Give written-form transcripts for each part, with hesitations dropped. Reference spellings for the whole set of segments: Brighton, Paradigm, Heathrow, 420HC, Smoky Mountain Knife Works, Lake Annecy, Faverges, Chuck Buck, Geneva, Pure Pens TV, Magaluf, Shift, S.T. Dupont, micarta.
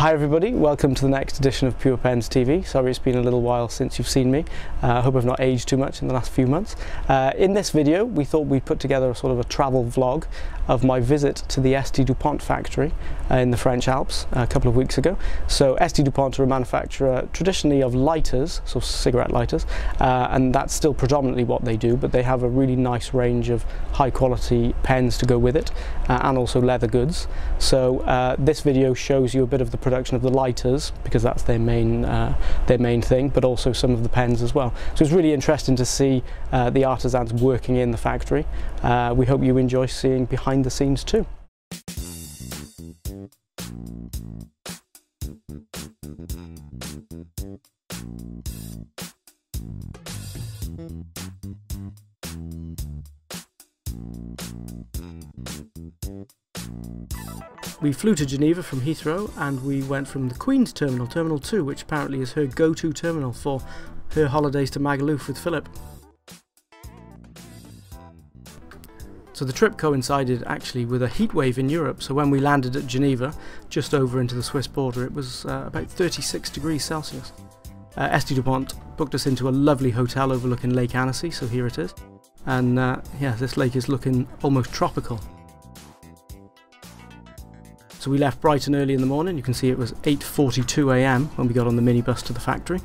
Hi everybody, welcome to the next edition of Pure Pens TV. Sorry it's been a little while since you've seen me. I hope I've not aged too much in the last few months. In this video we thought we'd put together a sort of a travel vlog of my visit to the S.T. Dupont factory in the French Alps a couple of weeks ago. So S.T. Dupont are a manufacturer traditionally of lighters, so cigarette lighters, and that's still predominantly what they do, but they have a really nice range of high quality pens to go with it, and also leather goods. So this video shows you a bit of the production of the lighters, because that's their main thing, but also some of the pens as well. So it's really interesting to see the artisans working in the factory. We hope you enjoy seeing behind the scenes too. We flew to Geneva from Heathrow and we went from the Queen's Terminal, Terminal 2, which apparently is her go-to terminal for her holidays to Magaluf with Philip. So the trip coincided actually with a heat wave in Europe, so when we landed at Geneva, just over into the Swiss border, it was about 36 degrees Celsius. S.T. Dupont booked us into a lovely hotel overlooking Lake Annecy, so here it is. And yeah, this lake is looking almost tropical. So we left Brighton early in the morning. You can see it was 8:42 a.m. when we got on the minibus to the factory.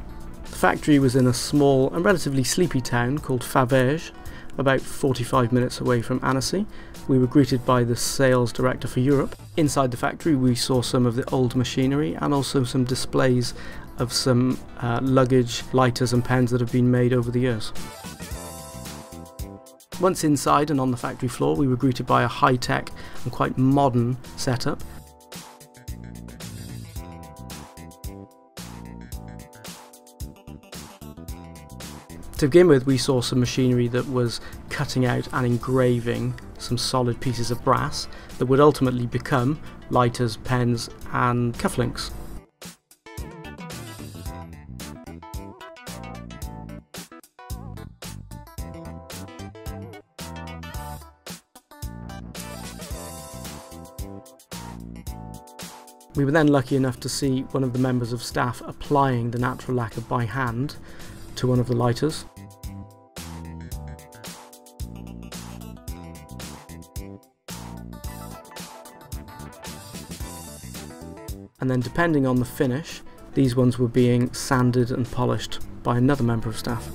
The factory was in a small and relatively sleepy town called Faverges, about 45 minutes away from Annecy. We were greeted by the sales director for Europe. Inside the factory we saw some of the old machinery and also some displays of some luggage, lighters and pens that have been made over the years. Once inside and on the factory floor we were greeted by a high-tech and quite modern setup. To begin with, we saw some machinery that was cutting out and engraving some solid pieces of brass that would ultimately become lighters, pens and cufflinks. We were then lucky enough to see one of the members of staff applying the natural lacquer by hand to one of the lighters. And then depending on the finish, these ones were being sanded and polished by another member of staff.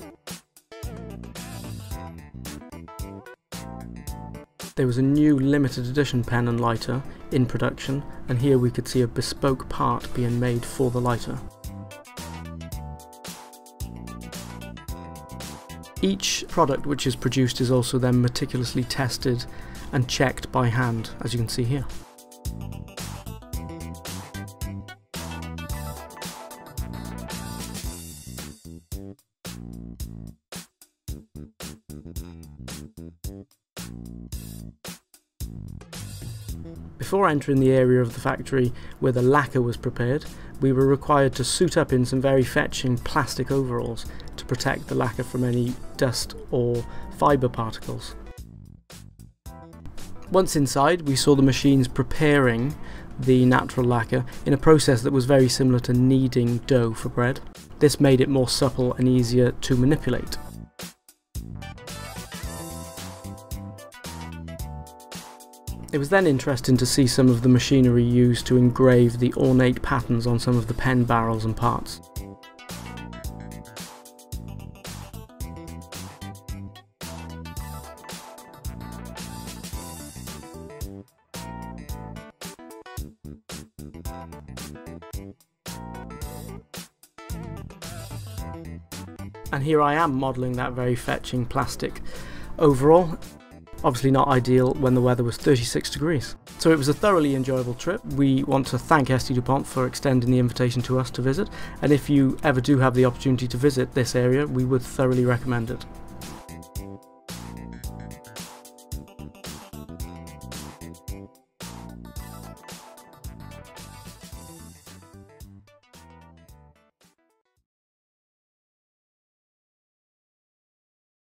There was a new limited edition pen and lighter in production, and here we could see a bespoke part being made for the lighter. Each product which is produced is also then meticulously tested and checked by hand, as you can see here. Before entering the area of the factory where the lacquer was prepared, we were required to suit up in some very fetching plastic overalls to protect the lacquer from any dust or fibre particles. Once inside, we saw the machines preparing the natural lacquer in a process that was very similar to kneading dough for bread. This made it more supple and easier to manipulate. It was then interesting to see some of the machinery used to engrave the ornate patterns on some of the pen barrels and parts. And here I am modelling that very fetching plastic overall. Obviously not ideal when the weather was 36 degrees. So it was a thoroughly enjoyable trip. We want to thank S.T. Dupont for extending the invitation to us to visit, and if you ever do have the opportunity to visit this area, we would thoroughly recommend it.